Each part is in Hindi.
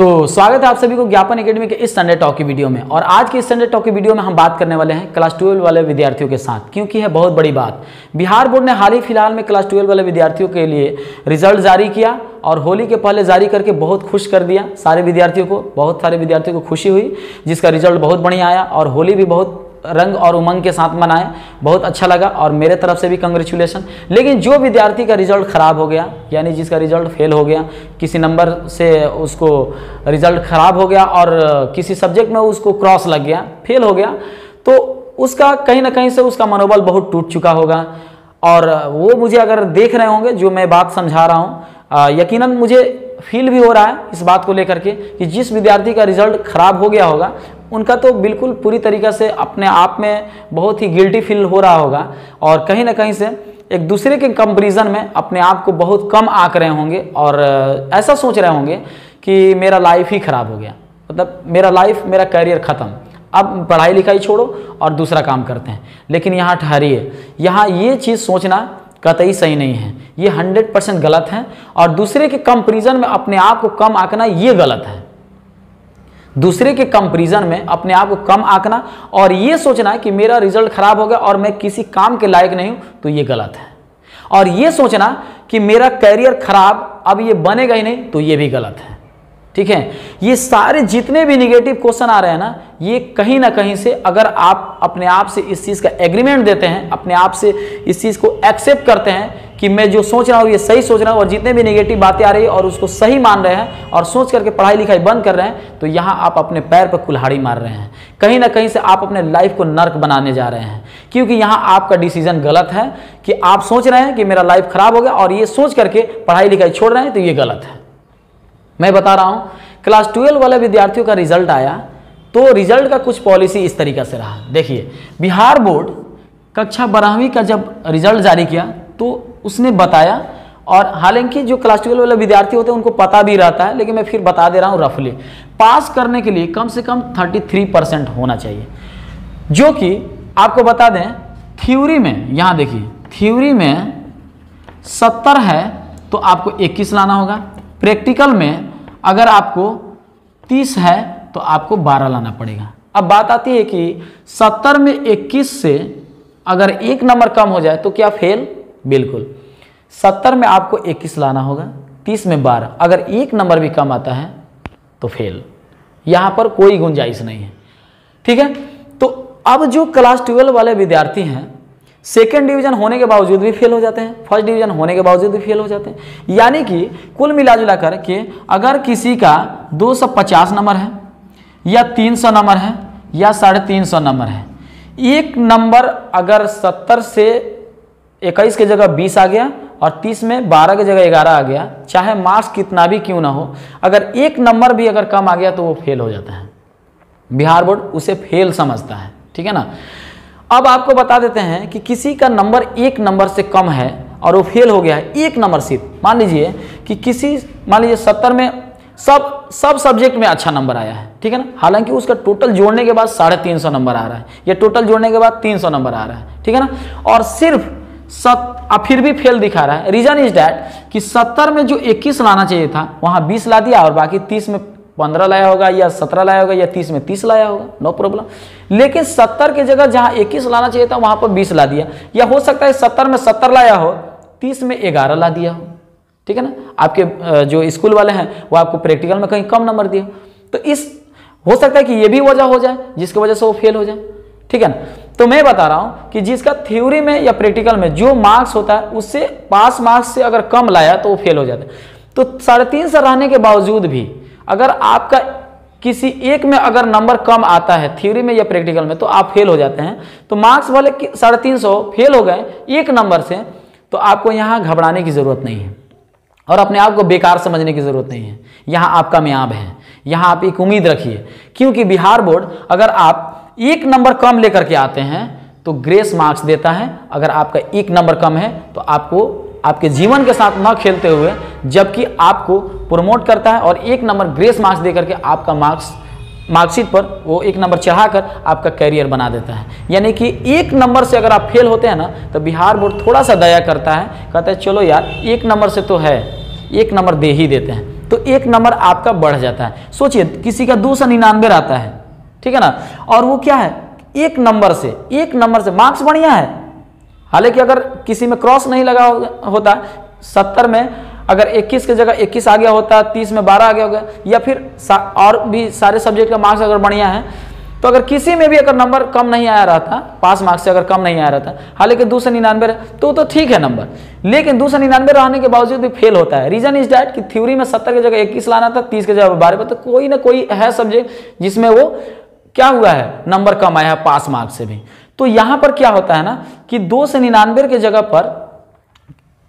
तो स्वागत है आप सभी को ज्ञापन एकेडमी के इस संडे टॉक की वीडियो में। और आज के इस संडे टॉक की वीडियो में हम बात करने वाले हैं क्लास 12 वाले विद्यार्थियों के साथ, क्योंकि है बहुत बड़ी बात। बिहार बोर्ड ने हाल ही फिलहाल में क्लास 12 वाले विद्यार्थियों के लिए रिजल्ट जारी किया और होली के पहले जारी करके बहुत खुश कर दिया सारे विद्यार्थियों को। बहुत सारे विद्यार्थियों को खुशी हुई जिसका रिजल्ट बहुत बढ़िया आया और होली भी बहुत रंग और उमंग के साथ मनाए, बहुत अच्छा लगा और मेरे तरफ से भी कंग्रेचुलेशन। लेकिन जो विद्यार्थी का रिजल्ट ख़राब हो गया, यानी जिसका रिजल्ट फेल हो गया, किसी नंबर से उसको रिजल्ट ख़राब हो गया और किसी सब्जेक्ट में उसको क्रॉस लग गया, फेल हो गया, तो उसका कहीं ना कहीं से उसका मनोबल बहुत टूट चुका होगा। और वो मुझे अगर देख रहे होंगे जो मैं बात समझा रहा हूँ, यकीनन मुझे फील भी हो रहा है इस बात को लेकर के कि जिस विद्यार्थी का रिजल्ट ख़राब हो गया होगा उनका तो बिल्कुल पूरी तरीक़े से अपने आप में बहुत ही गिल्टी फील हो रहा होगा और कहीं ना कहीं से एक दूसरे के कंपैरिजन में अपने आप को बहुत कम आंक रहे होंगे और ऐसा सोच रहे होंगे कि मेरा लाइफ ही ख़राब हो गया, मतलब मेरा लाइफ, मेरा करियर ख़त्म, अब पढ़ाई लिखाई छोड़ो और दूसरा काम करते हैं। लेकिन यहाँ ठहरिए, यहाँ ये चीज़ सोचना कतई सही नहीं है, ये 100% गलत है। और दूसरे के कंपैरिजन में अपने आप को कम आंकना ये गलत है, दूसरे के कंपैरिजन में अपने आप को कम आंकना और ये सोचना कि मेरा रिजल्ट ख़राब हो गया और मैं किसी काम के लायक नहीं हूँ, तो ये गलत है। और ये सोचना कि मेरा करियर ख़राब, अब ये बनेगा ही नहीं, तो ये भी गलत है। ठीक है, ये सारे जितने भी निगेटिव क्वेश्चन आ रहे हैं ना, ये कहीं ना कहीं से अगर आप अपने आप से इस चीज़ का एग्रीमेंट देते हैं, अपने आप से इस चीज़ को एक्सेप्ट करते हैं कि मैं जो सोच रहा हूँ ये सही सोच रहा हूँ और जितने भी नेगेटिव बातें आ रही है और उसको सही मान रहे हैं और सोच करके पढ़ाई लिखाई बंद कर रहे हैं, तो यहाँ आप अपने पैर पर कुल्हाड़ी मार रहे हैं, कहीं ना कहीं से आप अपने लाइफ को नर्क बनाने जा रहे हैं। क्योंकि यहाँ आपका डिसीजन गलत है कि आप सोच रहे हैं कि मेरा लाइफ ख़राब हो गया और ये सोच करके पढ़ाई लिखाई छोड़ रहे हैं, तो ये गलत है। मैं बता रहा हूँ, क्लास 12 वाले विद्यार्थियों का रिजल्ट आया तो रिजल्ट का कुछ पॉलिसी इस तरीक़े से रहा। देखिए, बिहार बोर्ड कक्षा 12वीं का जब रिजल्ट जारी किया तो उसने बताया, और हालांकि जो क्लास 12 वाले विद्यार्थी होते हैं उनको पता भी रहता है, लेकिन मैं फिर बता दे रहा हूँ रफली, पास करने के लिए कम से कम 33% होना चाहिए, जो कि आपको बता दें थ्योरी में, यहाँ देखिए, थ्योरी में 70 है तो आपको 21 लाना होगा, प्रैक्टिकल में अगर आपको 30 है तो आपको 12 लाना पड़ेगा। अब बात आती है कि 70 में 21 से अगर एक नंबर कम हो जाए तो क्या फेल? बिल्कुल, 70 में आपको 21 लाना होगा, 30 में 12, अगर एक नंबर भी कम आता है तो फेल, यहाँ पर कोई गुंजाइश नहीं है। ठीक है, तो अब जो क्लास 12 वाले विद्यार्थी हैं सेकेंड डिवीज़न होने के बावजूद भी फेल हो जाते हैं, फर्स्ट डिवीज़न होने के बावजूद भी फेल हो जाते हैं, यानी कि कुल मिलाजुला करके अगर किसी का 250 नंबर है या 300 नंबर है या 350 नंबर है, एक नंबर अगर 70 से 21 की जगह 20 आ गया और 30 में 12 की जगह 11 आ गया, चाहे मार्क्स कितना भी क्यों ना हो, अगर एक नंबर भी अगर कम आ गया तो वो फेल हो जाता है। बिहार बोर्ड उसे फेल समझता है, ठीक है ना। अब आपको बता देते हैं कि किसी का नंबर एक नंबर से कम है और वो फेल हो गया है, एक नंबर सिर्फ। मान लीजिए कि किसी, मान लीजिए 70 में सब सब्जेक्ट में अच्छा नंबर आया है, ठीक है ना, हालांकि उसका टोटल जोड़ने के बाद 350 नंबर आ रहा है या टोटल जोड़ने के बाद 300 नंबर आ रहा है, ठीक है ना, और सिर्फ 7 फिर भी फेल दिखा रहा है। रीज़न इज डैट कि 70 में जो 21 लाना चाहिए था वहाँ 20 ला दिया और बाकी 30 में 15 लाया होगा या 17 लाया होगा या 30 में 30 लाया होगा, नो प्रॉब्लम। लेकिन 70 के जगह जहाँ 21 लाना चाहिए था वहाँ पर 20 ला दिया, या हो सकता है 70 में 70 लाया हो, 30 में 11 ला दिया हो, ठीक है ना। आपके जो स्कूल वाले हैं वो आपको प्रैक्टिकल में कहीं कम नंबर दिया, तो इस हो सकता है कि ये भी वजह हो जाए जिसकी वजह से वो फेल हो जाए, ठीक है ना। तो मैं बता रहा हूँ कि जिसका थ्योरी में या प्रैक्टिकल में जो मार्क्स होता है उससे पास मार्क्स से अगर कम लाया तो वो फेल हो जाता है। तो 350 रहने के बावजूद भी अगर आपका किसी एक में अगर नंबर कम आता है थ्योरी में या प्रैक्टिकल में तो आप फेल हो जाते हैं। तो मार्क्स वाले 350 फेल हो गए एक नंबर से, तो आपको यहाँ घबराने की ज़रूरत नहीं है और अपने आप को बेकार समझने की ज़रूरत नहीं है। यहाँ आप कामयाब हैं, यहाँ आप एक उम्मीद रखिए, क्योंकि बिहार बोर्ड अगर आप एक नंबर कम लेकर के आते हैं तो ग्रेस मार्क्स देता है। अगर आपका एक नंबर कम है तो आपको आपके जीवन के साथ ना खेलते हुए, जबकि आपको प्रमोट करता है और एक नंबर ग्रेस मार्क्स देकर के आपका मार्कशीट पर वो एक नंबर चढ़ाकर आपका करियर बना देता है। यानी कि एक नंबर से अगर आप फेल होते हैं ना तो बिहार बोर्ड थोड़ा सा दया करता है, कहता है चलो यार एक नंबर से तो है, एक नंबर दे ही देते हैं। तो एक नंबर आपका बढ़ जाता है। सोचिए किसी का 299 रहता है, ठीक है ना, और वो क्या है एक नंबर से मार्क्स बढ़िया है, हालांकि अगर किसी में क्रॉस नहीं लगा होता 70 में अगर 21 की जगह 21 आ गया होता, 30 में 12 आ गया होगा, या फिर और भी सारे सब्जेक्ट का मार्क्स अगर बढ़िया है, तो अगर किसी में भी अगर नंबर कम नहीं आया रहता, 5 मार्क्स से अगर कम नहीं आया रहता, हालांकि 299 तो ठीक है नंबर, लेकिन 299 रहने के बावजूद भी फेल होता है। रीजन इज डैट कि थ्योरी में 70 की जगह 21 लाना था, 30 की जगह 12, तो कोई ना कोई है सब्जेक्ट जिसमें वो क्या हुआ है नंबर कम आया है 5 मार्क्स से भी। तो यहाँ पर क्या होता है ना कि 299 के जगह पर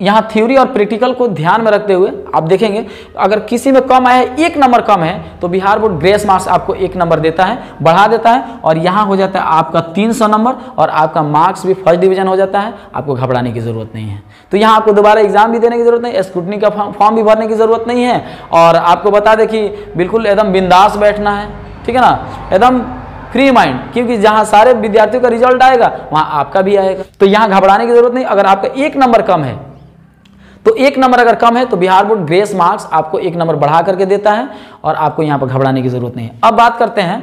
यहाँ थ्योरी और प्रैक्टिकल को ध्यान में रखते हुए आप देखेंगे अगर किसी में कम आया है, एक नंबर कम है, तो बिहार बोर्ड ग्रेस मार्क्स आपको एक नंबर देता है, बढ़ा देता है, और यहाँ हो जाता है आपका 300 नंबर और आपका मार्क्स भी फर्स्ट डिवीजन हो जाता है। आपको घबराने की ज़रूरत नहीं है। तो यहाँ आपको दोबारा एग्जाम भी देने की ज़रूरत नहीं, स्क्रूटनी का फॉर्म भी भरने की ज़रूरत नहीं है, और आपको बता दें कि बिल्कुल एकदम बिंदास बैठना है, ठीक है ना, एकदम फ्री माइंड, क्योंकि जहां सारे विद्यार्थियों का रिजल्ट आएगा वहां आपका भी आएगा। तो यहां घबराने की जरूरत नहीं। अगर आपका एक नंबर कम है तो एक नंबर अगर कम है तो बिहार बोर्ड ग्रेस मार्क्स आपको एक नंबर बढ़ा करके देता है और आपको यहां पर घबराने की जरूरत नहीं है। अब बात करते हैं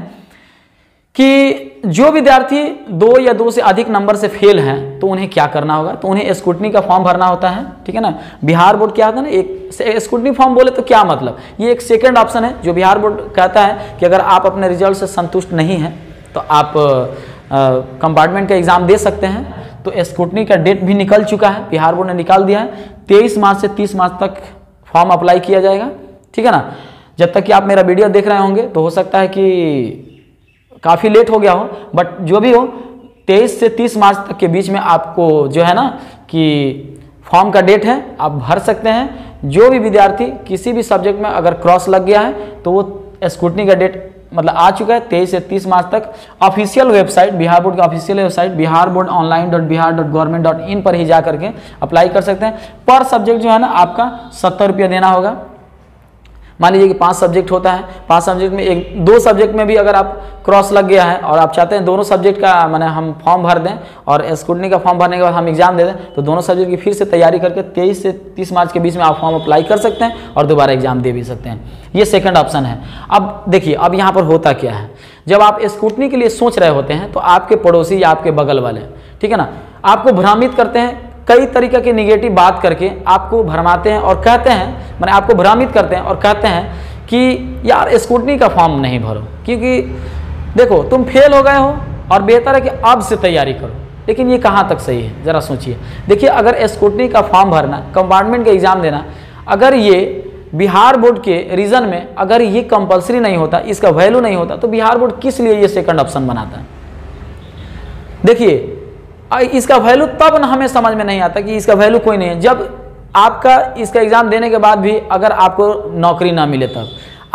कि जो विद्यार्थी 2 या 2 से अधिक नंबर से फेल हैं तो उन्हें क्या करना होगा। तो उन्हें स्क्रूटनी का फॉर्म भरना होता है, ठीक है ना। बिहार बोर्ड क्या होता है ना, एक स्क्रूटनी फॉर्म बोले तो क्या मतलब, ये एक सेकंड ऑप्शन है जो बिहार बोर्ड कहता है कि अगर आप अपने रिजल्ट से संतुष्ट नहीं हैं तो आप कंपार्टमेंट का एग्जाम दे सकते हैं। तो स्क्रूटनी का डेट भी निकल चुका है, बिहार बोर्ड ने निकाल दिया है। 23 मार्च से 30 मार्च तक फॉर्म अप्लाई किया जाएगा, ठीक है ना। जब तक कि आप मेरा वीडियो देख रहे होंगे तो हो सकता है कि काफ़ी लेट हो गया हो, बट जो भी हो 23 से 30 मार्च तक के बीच में आपको जो है ना कि फॉर्म का डेट है, आप भर सकते हैं। जो भी विद्यार्थी किसी भी सब्जेक्ट में अगर क्रॉस लग गया है तो वो स्क्रूटनी का डेट मतलब आ चुका है 23 से 30 मार्च तक। ऑफिशियल वेबसाइट बिहार बोर्ड की ऑफिशियल वेबसाइट biharboardonline.bihar.government.in पर ही जा करके अप्लाई कर सकते हैं। पर सब्जेक्ट जो है ना आपका 70 रुपया देना होगा। मान लीजिए कि 5 सब्जेक्ट होता है, 5 सब्जेक्ट में 1-2 सब्जेक्ट में भी अगर आप क्रॉस लग गया है और आप चाहते हैं दोनों सब्जेक्ट का माने हम फॉर्म भर दें और स्क्रूटनी का फॉर्म भरने के बाद हम एग्जाम दे दें, तो दोनों सब्जेक्ट की फिर से तैयारी करके 23 से 30 मार्च के बीच में आप फॉर्म अप्लाई कर सकते हैं और दोबारा एग्जाम दे भी सकते हैं। ये सेकेंड ऑप्शन है। अब देखिए अब यहाँ पर होता क्या है, जब आप स्क्रूटनी के लिए सोच रहे होते हैं तो आपके पड़ोसी या आपके बगल वाले, ठीक है ना, आपको भ्रमित करते हैं, कई तरीके की निगेटिव बात करके आपको भरमाते हैं और कहते हैं, माने आपको भ्रमित करते हैं और कहते हैं कि यार स्क्रूटनी का फॉर्म नहीं भरो क्योंकि देखो तुम फेल हो गए हो और बेहतर है कि अब से तैयारी करो। लेकिन ये कहाँ तक सही है, ज़रा सोचिए। देखिए अगर स्क्रूटनी का फॉर्म भरना, कंपार्टमेंट का एग्ज़ाम देना, अगर ये बिहार बोर्ड के रीजन में अगर ये कंपल्सरी नहीं होता, इसका वैल्यू नहीं होता, तो बिहार बोर्ड किस लिए ये सेकेंड ऑप्शन बनाता है। देखिए इसका वैल्यू तब ना हमें समझ में नहीं आता कि इसका वैल्यू कोई नहीं है, जब आपका इसका एग्ज़ाम देने के बाद भी अगर आपको नौकरी ना मिले, तब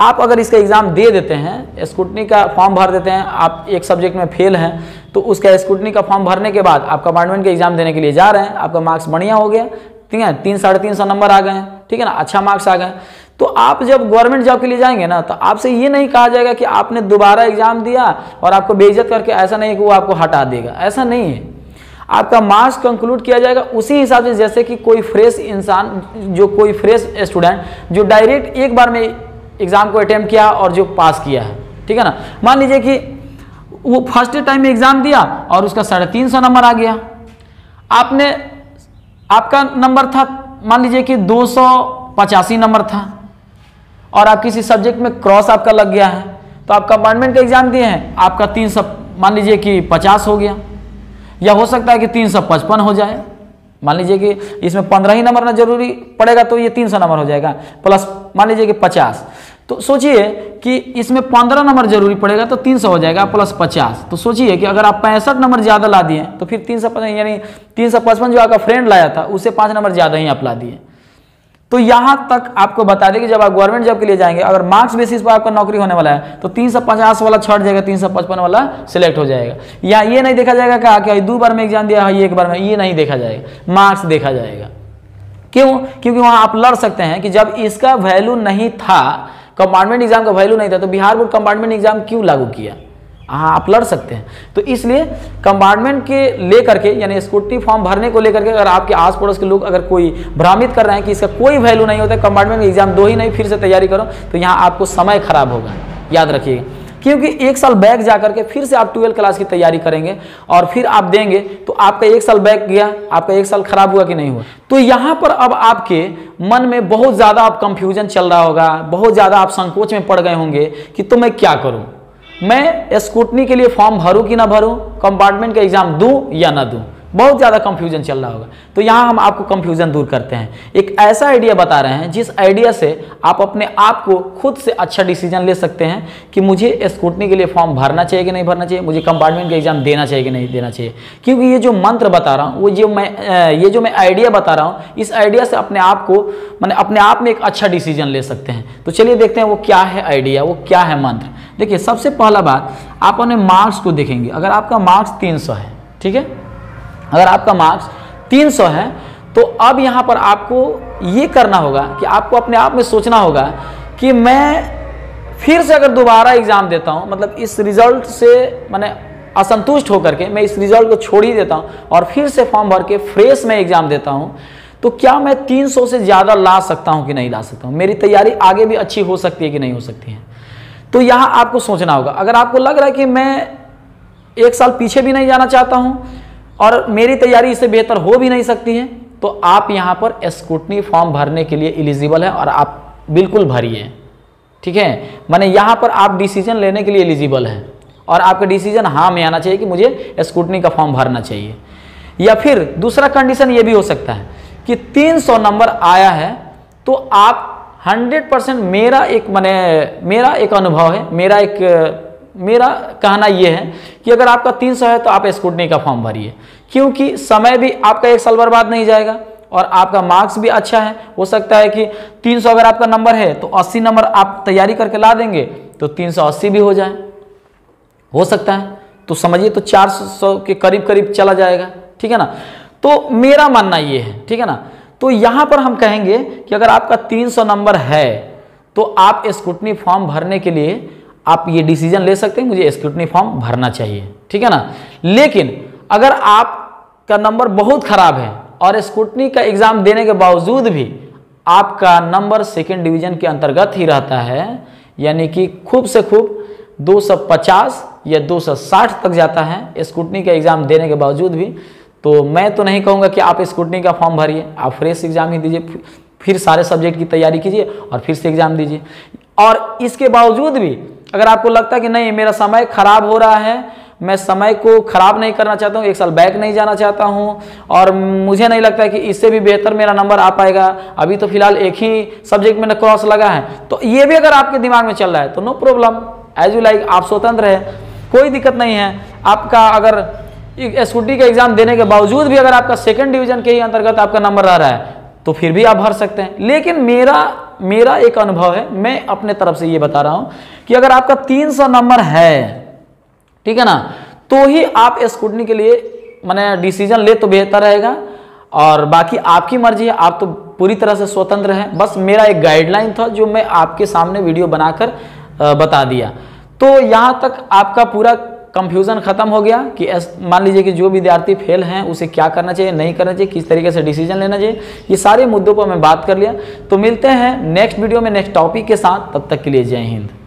आप अगर इसका एग्ज़ाम दे देते हैं, स्क्रूटनी का फॉर्म भर देते हैं, आप एक सब्जेक्ट में फेल हैं तो उसका स्क्रूटनी का फॉर्म भरने के बाद आप कंपार्टमेंट के एग्ज़ाम देने के लिए जा रहे हैं, आपका मार्क्स बढ़िया हो गया, ठीक है, 300-350 नंबर आ गए हैं, ठीक है ना, अच्छा मार्क्स आ गए, तो आप जब गवर्नमेंट जॉब के लिए जाएंगे ना तो आपसे ये नहीं कहा जाएगा कि आपने दोबारा एग्ज़ाम दिया और आपको बेइज्जत करके, ऐसा नहीं कि वो आपको हटा देगा, ऐसा नहीं है। आपका मार्क्स कंक्लूड किया जाएगा उसी हिसाब से जैसे कि कोई फ्रेश इंसान, जो कोई फ्रेश स्टूडेंट जो डायरेक्ट एक बार में एग्ज़ाम को अटैम्प्ट किया और जो पास किया है, ठीक है ना। मान लीजिए कि वो फर्स्ट टाइम में एग्ज़ाम दिया और उसका 350 नंबर आ गया, आपने आपका नंबर था मान लीजिए कि 285 नंबर था और आप किसी सब्जेक्ट में क्रॉस आपका लग गया है, तो आप कंपार्टमेंट का एग्ज़ाम दिए हैं, आपका 300 मान लीजिए कि 50 हो गया, या हो सकता है कि 355 हो जाए, मान लीजिए कि इसमें 15 ही नंबर ना जरूरी पड़ेगा तो ये 300 नंबर हो जाएगा, प्लस मान लीजिए कि 50, तो सोचिए कि इसमें 15 नंबर जरूरी पड़ेगा तो 300 हो जाएगा प्लस 50, तो सोचिए कि अगर आप 65 नंबर ज़्यादा ला दिए तो फिर 355, यानी 355 जो आपका फ्रेंड लाया था उससे 5 नंबर ज़्यादा ही आप ला दिए। तो यहाँ तक आपको बता दें कि जब आप गवर्नमेंट जॉब के लिए जाएंगे, अगर मार्क्स बेसिस पर आपका नौकरी होने वाला है तो 350 वाला छट जाएगा, 355 वाला सिलेक्ट हो जाएगा। या ये नहीं देखा जाएगा क्या कि 2 बार में एग्जाम दिया है, 1 बार में, ये नहीं देखा जाएगा, मार्क्स देखा जाएगा। क्यों? क्योंकि वहाँ आप लड़ सकते हैं कि जब इसका वैल्यू नहीं था, कंपार्टमेंट एग्जाम का वैल्यू नहीं था, तो बिहार बोर्ड कंपार्टमेंट एग्जाम क्यों लागू किया? हाँ आप लड़ सकते हैं। तो इसलिए कंपार्टमेंट के लेकर के यानी स्कूटी फॉर्म भरने को लेकर के अगर आपके आस पड़ोस के लोग अगर कोई भ्रमित कर रहे हैं कि इसका कोई वैल्यू नहीं होता, कंपार्टमेंट में एग्जाम दो ही नहीं फिर से तैयारी करो, तो यहाँ आपको समय खराब होगा, याद रखिएगा। क्योंकि एक साल बैक जा करके फिर से आप 12 क्लास की तैयारी करेंगे और फिर आप देंगे, तो आपका एक साल बैक गया, आपका एक साल खराब हुआ कि नहीं हुआ। तो यहाँ पर अब आपके मन में बहुत ज़्यादा आप कंफ्यूजन चल रहा होगा, बहुत ज़्यादा आप संकोच में पड़ गए होंगे कि तो मैं क्या करूँ, मैं स्कूटनी के लिए फॉर्म भरूँ कि ना भरूँ, कंपार्टमेंट का एग्जाम दूँ या ना दूँ, बहुत ज़्यादा कंफ्यूजन चल रहा होगा। तो यहाँ हम आपको कंफ्यूजन दूर करते हैं, एक ऐसा आइडिया बता रहे हैं जिस आइडिया से आप अपने आप को खुद से अच्छा डिसीजन ले सकते हैं कि मुझे स्कूटनी के लिए फॉर्म भरना चाहिए कि नहीं भरना चाहिए, मुझे कंपार्टमेंट का एग्जाम देना चाहिए कि नहीं देना चाहिए। क्योंकि ये जो मंत्र बता रहा हूँ, ये जो मैं आइडिया बता रहा हूँ, इस आइडिया से अपने आप को माने अपने आप में एक अच्छा डिसीजन ले सकते हैं। तो चलिए देखते हैं वो क्या है आइडिया, वो क्या है मंत्र। देखिए सबसे पहला बात, आप अपने मार्क्स को देखेंगे। अगर आपका मार्क्स 300 है, ठीक है, अगर आपका मार्क्स 300 है तो अब यहाँ पर आपको ये करना होगा कि आपको अपने आप में सोचना होगा कि मैं फिर से अगर दोबारा एग्ज़ाम देता हूँ, मतलब इस रिज़ल्ट से मैंने असंतुष्ट होकर के मैं इस रिज़ल्ट को छोड़ ही देता हूँ और फिर से फॉर्म भर के फ्रेश में एग्ज़ाम देता हूँ, तो क्या मैं 300 से ज़्यादा ला सकता हूँ कि नहीं ला सकता हूँ, मेरी तैयारी आगे भी अच्छी हो सकती है कि नहीं हो सकती है। तो यहाँ आपको सोचना होगा। अगर आपको लग रहा है कि मैं एक साल पीछे भी नहीं जाना चाहता हूँ और मेरी तैयारी इससे बेहतर हो भी नहीं सकती है, तो आप यहाँ पर स्क्रूटनी फॉर्म भरने के लिए एलिजिबल हैं और आप बिल्कुल भरिए, ठीक है। माने यहाँ पर आप डिसीजन लेने के लिए एलिजिबल हैं और आपका डिसीजन हाँ में आना चाहिए कि मुझे स्क्रूटनी का फॉर्म भरना चाहिए। या फिर दूसरा कंडीशन ये भी हो सकता है कि 300 नंबर आया है तो आप 100% मेरा एक अनुभव है, मेरा कहना यह है कि अगर आपका 300 है तो आप स्कूटनी का फॉर्म भरिए, क्योंकि समय भी आपका एक साल बर्बाद नहीं जाएगा और आपका मार्क्स भी अच्छा है। हो सकता है कि 300 अगर आपका नंबर है तो 80 नंबर आप तैयारी करके ला देंगे तो 380 भी हो जाए, हो सकता है, तो समझिए तो 400 के करीब करीब चला जाएगा, ठीक है ना। तो मेरा मानना ये है, ठीक है ना। तो यहाँ पर हम कहेंगे कि अगर आपका 300 नंबर है तो आप स्कूटनी फॉर्म भरने के लिए आप ये डिसीजन ले सकते हैं मुझे स्क्रूटनी फॉर्म भरना चाहिए, ठीक है ना। लेकिन अगर आपका नंबर बहुत खराब है और स्क्रूटनी का एग्ज़ाम देने के बावजूद भी आपका नंबर सेकंड डिवीज़न के अंतर्गत ही रहता है, यानी कि खूब से खूब 250 या 260 तक जाता है स्क्रूटनी का एग्ज़ाम देने के बावजूद भी, तो मैं तो नहीं कहूँगा कि आप स्क्रूटनी का फॉर्म भरिए, आप फ्रेश एग्ज़ाम ही दीजिए, फिर सारे सब्जेक्ट की तैयारी कीजिए और फिर से एग्ज़ाम दीजिए। और इसके बावजूद भी अगर आपको लगता है कि नहीं मेरा समय खराब हो रहा है, मैं समय को खराब नहीं करना चाहता हूँ, एक साल बैक नहीं जाना चाहता हूँ और मुझे नहीं लगता है कि इससे भी बेहतर मेरा नंबर आ पाएगा, अभी तो फिलहाल एक ही सब्जेक्ट में क्रॉस लगा है, तो ये भी अगर आपके दिमाग में चल रहा है तो no problem, as you like, आप स्वतंत्र है, कोई दिक्कत नहीं है। आपका अगर स्कूटी का एग्जाम देने के बावजूद भी अगर आपका सेकेंड डिवीजन के ही अंतर्गत आपका नंबर आ रहा है तो फिर भी आप भर सकते हैं। लेकिन मेरा एक अनुभव है, मैं अपने तरफ से ये बता रहा हूँ कि अगर आपका 300 नंबर है, ठीक है ना, तो ही आप स्कूटनी के लिए माने डिसीजन ले तो बेहतर रहेगा और बाकी आपकी मर्जी है, आप तो पूरी तरह से स्वतंत्र हैं। बस मेरा एक गाइडलाइन था जो मैं आपके सामने वीडियो बनाकर बता दिया। तो यहाँ तक आपका पूरा कंफ्यूजन खत्म हो गया कि मान लीजिए कि जो विद्यार्थी फेल हैं उसे क्या करना चाहिए, नहीं करना चाहिए, किस तरीके से डिसीजन लेना चाहिए, ये सारे मुद्दों पर मैं बात कर लिया। तो मिलते हैं नेक्स्ट वीडियो में नेक्स्ट टॉपिक के साथ, तब तक के लिए जय हिंद।